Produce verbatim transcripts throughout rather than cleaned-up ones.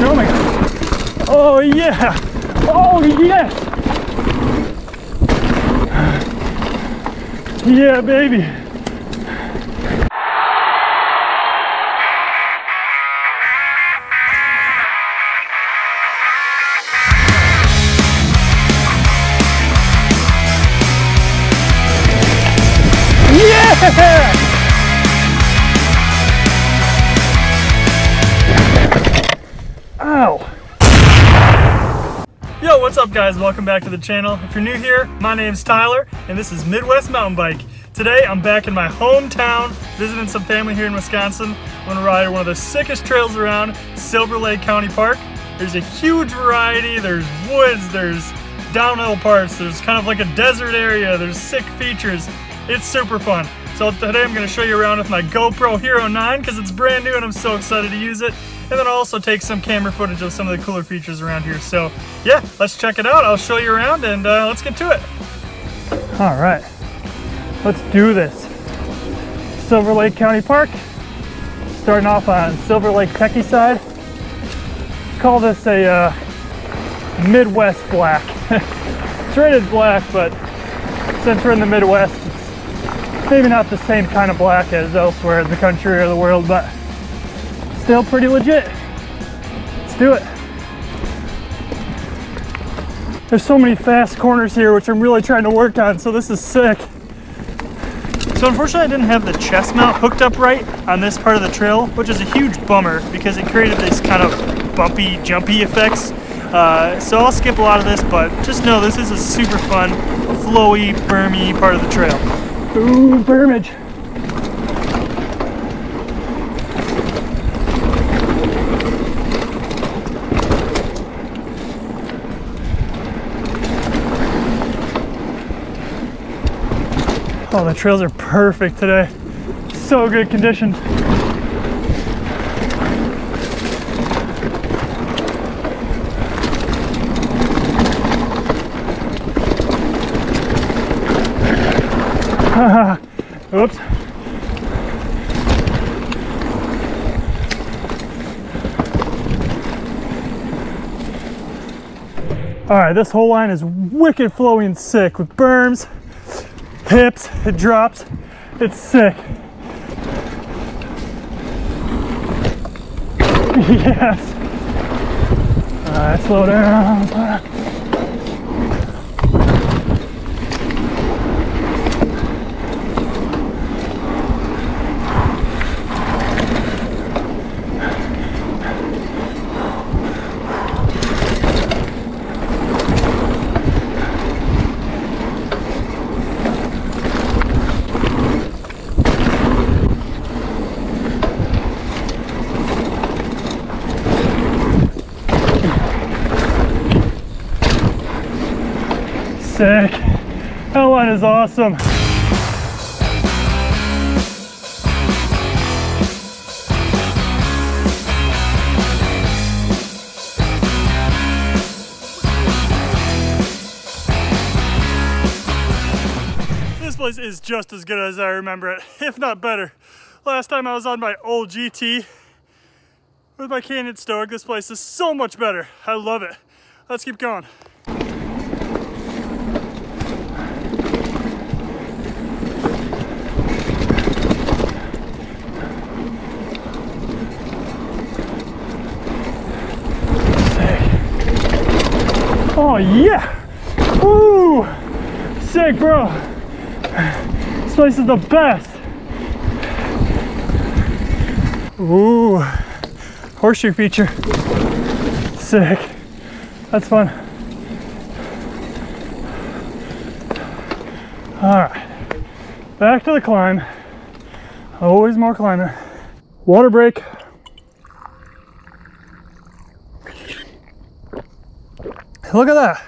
filming. Oh yeah! Oh yes! Yeah, baby! Yeah! Ow! Yo, what's up guys? Welcome back to the channel. If you're new here, my name's Tyler and this is Midwest Mountain Bike. Today I'm back in my hometown visiting some family here in Wisconsin. I'm gonna ride one of the sickest trails around, Silver Lake County Park. There's a huge variety, there's woods, there's downhill parts, there's kind of like a desert area, there's sick features. It's super fun. So today I'm gonna show you around with my GoPro Hero nine because it's brand new and I'm so excited to use it. And then I'll also take some camera footage of some of the cooler features around here. So yeah, let's check it out. I'll show you around and uh, let's get to it. All right, let's do this. Silver Lake County Park. Starting off on Silver Lake Techy Side. Call this a uh, Midwest black. It's rated black, but since we're in the Midwest, maybe not the same kind of black as elsewhere in the country or the world, but still pretty legit. Let's do it. There's so many fast corners here, which I'm really trying to work on, so this is sick. So unfortunately I didn't have the chest mount hooked up right on this part of the trail, which is a huge bummer because it created this kind of bumpy, jumpy effects. Uh, so I'll skip a lot of this, but just know this is a super fun, flowy, bermy part of the trail. Ooh, bermage. Oh, the trails are perfect today. So good conditions. Oops. All right, this whole line is wicked flowy and sick with berms, hips, it drops, it's sick. Yes. All right, slow down, slow down. Sick. That one is awesome. This place is just as good as I remember it, if not better. Last time I was on my old G T with my Canyon Stoic, this place is so much better. I love it. Let's keep going. Oh yeah! Woo! Sick, bro! This place is the best! Ooh! Horseshoe feature. Sick. That's fun. Alright. Back to the climb. Always more climbing. Water break. Look at that.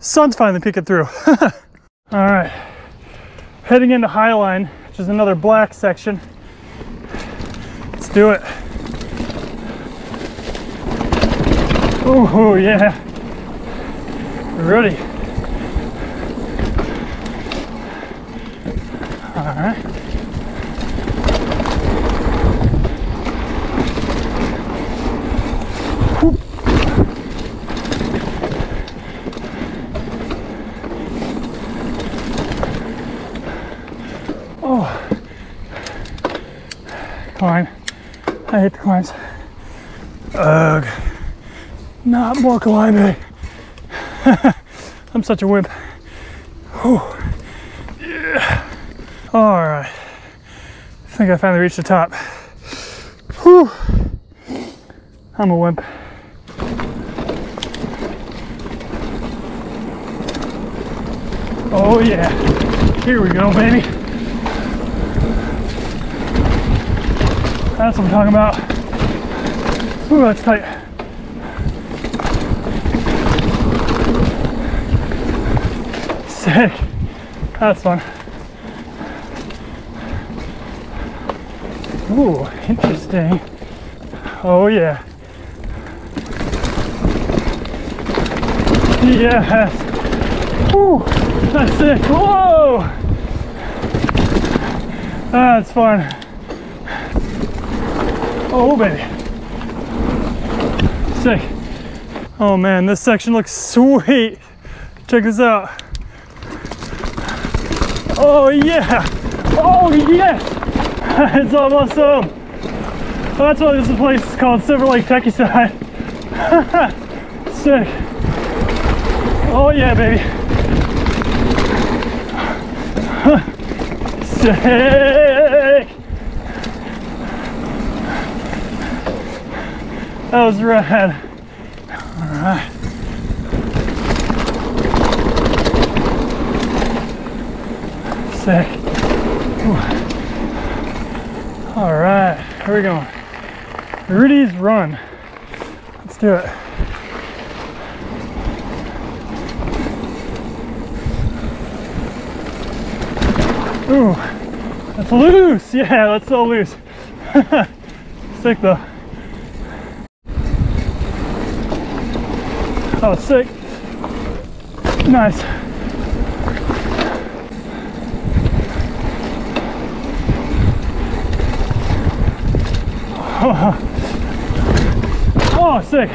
Sun's finally peeking through. All right. Heading into Highline, which is another black section. Let's do it. Oh, yeah. Ready. All right. climb. I hate the climbs. Ugh. Not more climbing. I'm such a wimp. Whew. Yeah. All right. I think I finally reached the top. Whew. I'm a wimp. Oh yeah. Here we go, baby. That's what I'm talking about. Ooh, that's tight. Sick. That's fun. Ooh, interesting. Oh yeah. Yes. Ooh, that's sick. Whoa. That's fun. Oh baby, sick. Oh man, this section looks sweet. Check this out. Oh yeah, oh yes, it's awesome. That's why this place is called Silver Lake Techy Side. Sick. Oh yeah, baby. Sick. That was rad. All right. Sick. Ooh. All right, here we go. Rudy's Run. Let's do it. Ooh, that's loose. Yeah, that's so loose. Sick though. Oh, sick. Nice. Oh, oh sick.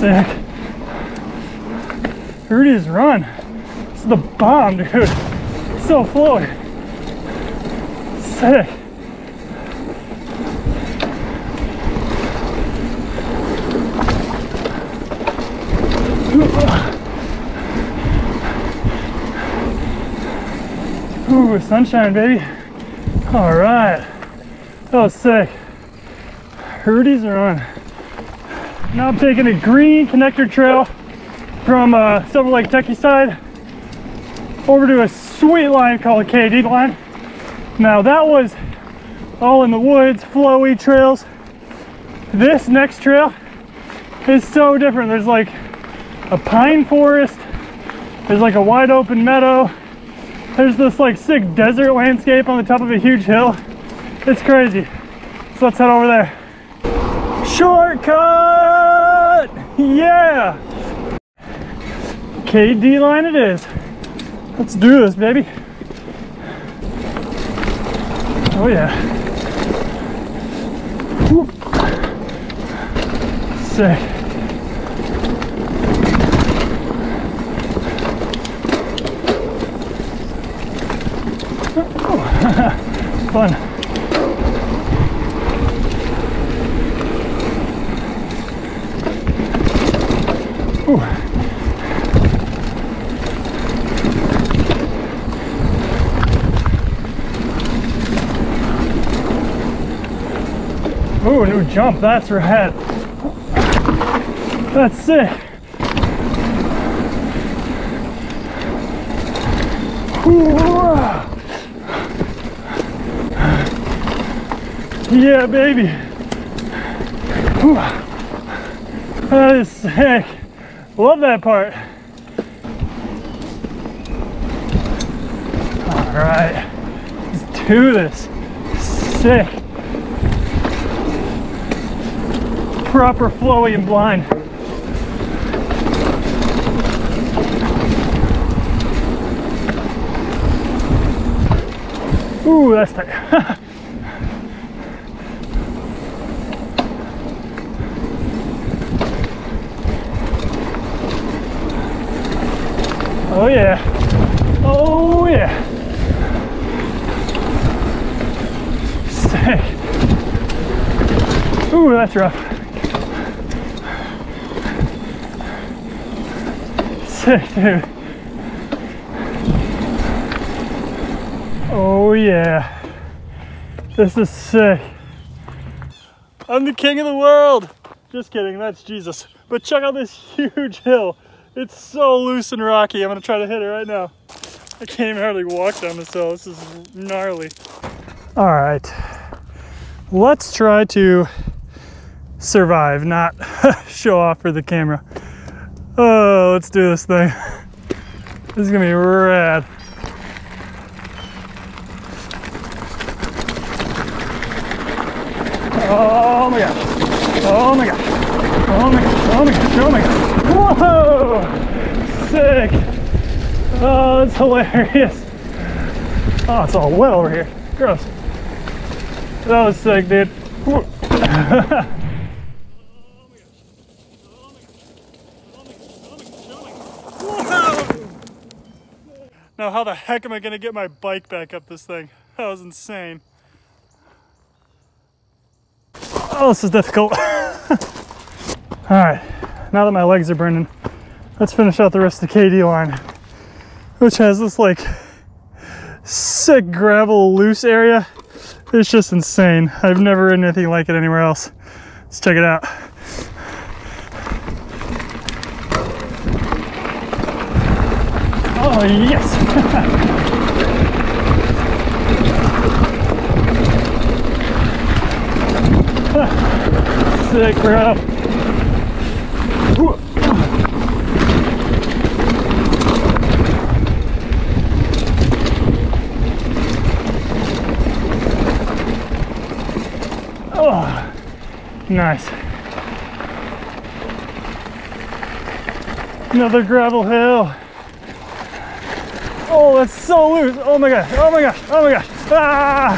Sick. Rudy's Run. This is the bomb, dude. It's so flowy. Sick. Ooh, sunshine, baby. All right. That was sick. Rudy's Run. Now I'm taking a green connector trail from uh, Silver Lake Techy Side over to a sweet line called K D Line. Now that was all in the woods, flowy trails. This next trail is so different. There's like a pine forest. There's like a wide open meadow. There's this like sick desert landscape on the top of a huge hill. It's crazy. So let's head over there. Shortcut! Yeah! K D Line it is. Let's do this, baby. Oh yeah. Whoop. Sick. Fun. Ooh. Ooh, new jump, that's rad. That's sick. Ooh. Yeah, baby. Whew. That is sick. Love that part. All right, let's do this. Sick. Proper flowy and blind. Ooh, that's tight. Oh yeah. Oh yeah. Sick. Ooh, that's rough. Sick, dude. Oh yeah. This is sick. I'm the king of the world. Just kidding, that's Jesus. But check out this huge hill. It's so loose and rocky. I'm gonna try to hit it right now. I can't even hardly walk down this hill. This is gnarly. All right, let's try to survive, not show off for the camera. Oh, let's do this thing. This is gonna be rad. Oh my gosh, oh my gosh, oh my gosh, oh my gosh, oh my gosh. Whoa, sick. Oh, that's hilarious. Oh, it's all wet over here, gross. That was sick, dude. Oh my gosh, oh my gosh, oh my gosh, oh my gosh, oh my gosh. Whoa. Now how the heck am I gonna get my bike back up this thing? That was insane. Oh, this is difficult. All right, now that my legs are burning, let's finish out the rest of the K D line, which has this like sick gravel loose area. It's just insane. I've never ridden anything like it anywhere else. Let's check it out. Oh, yes. Sick, bro. Oh, nice. Another gravel hill. Oh, that's so loose. Oh my gosh. Oh my gosh. Oh my gosh. Ah.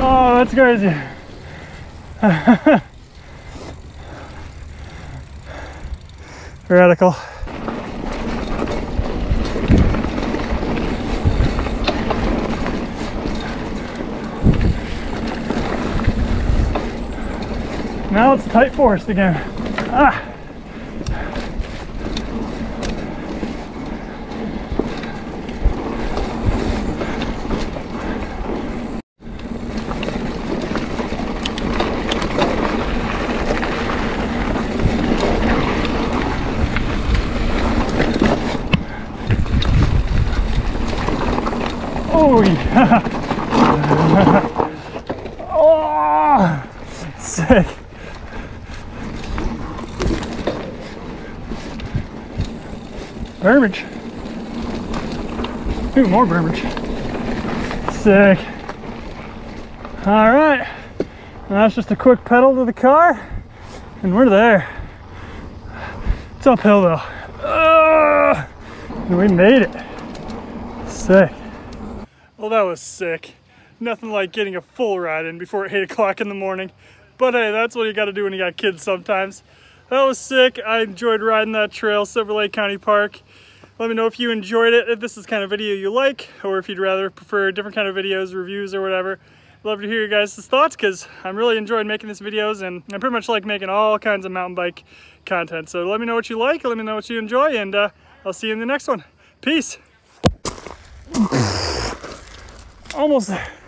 Oh, that's crazy. Radical. Now it's tight forest again. Ah. Oh, sick. Burbage. Ooh, more burbage. Sick. All right. That's just a quick pedal to the car, and we're there. It's uphill though. Oh, and we made it. Sick. Well, that was sick. Nothing like getting a full ride in before eight o'clock in the morning. But hey, that's what you got to do when you got kids sometimes. That was sick. I enjoyed riding that trail, Silver Lake County Park. Let me know if you enjoyed it, if this is the kind of video you like, or if you'd rather prefer different kind of videos, reviews, or whatever. Love to hear your guys' thoughts, because I'm really enjoying making these videos, and I pretty much like making all kinds of mountain bike content. So let me know what you like, let me know what you enjoy, and uh, I'll see you in the next one. Peace. Almost there.